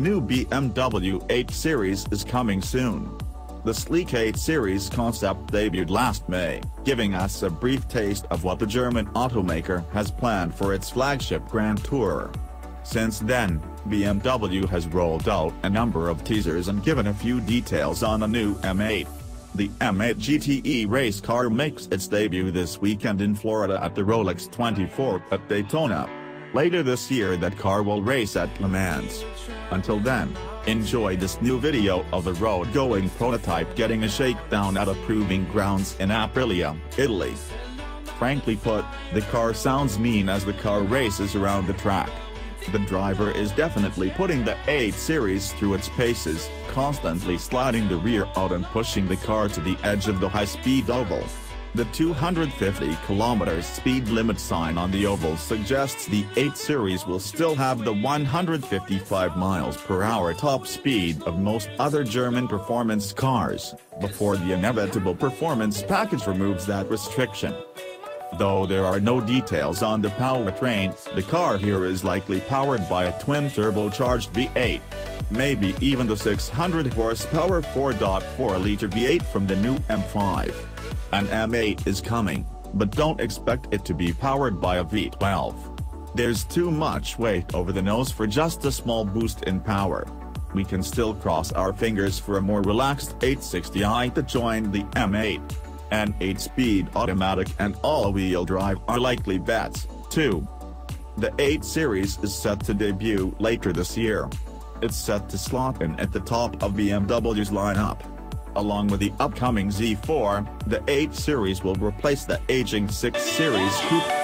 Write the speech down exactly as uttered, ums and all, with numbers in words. A new B M W eight series is coming soon. The sleek eight series concept debuted last May, giving us a brief taste of what the German automaker has planned for its flagship Grand Tourer. Since then, B M W has rolled out a number of teasers and given a few details on a new M eight. The M eight G T E race car makes its debut this weekend in Florida at the Rolex twenty-four at Daytona. Later this year that car will race at Le Mans. Until then, enjoy this new video of the road-going prototype getting a shakedown at approving grounds in Aprilia, Italy. Frankly put, the car sounds mean as the car races around the track. The driver is definitely putting the eight series through its paces, constantly sliding the rear out and pushing the car to the edge of the high-speed oval. The two hundred fifty kilometer speed limit sign on the oval suggests the eight series will still have the one hundred fifty-five miles per hour top speed of most other German performance cars, before the inevitable performance package removes that restriction. Though there are no details on the powertrain, the car here is likely powered by a twin-turbocharged V eight. Maybe even the six hundred horsepower four point four liter V eight from the new M five. An M eight is coming, but don't expect it to be powered by a V twelve. There's too much weight over the nose for just a small boost in power. We can still cross our fingers for a more relaxed eight sixty i to join the M eight. An eight speed automatic and all-wheel drive are likely bets, too. The eight series is set to debut later this year. It's set to slot in at the top of B M W's lineup. Along with the upcoming Z four, the eight series will replace the aging six series coupe.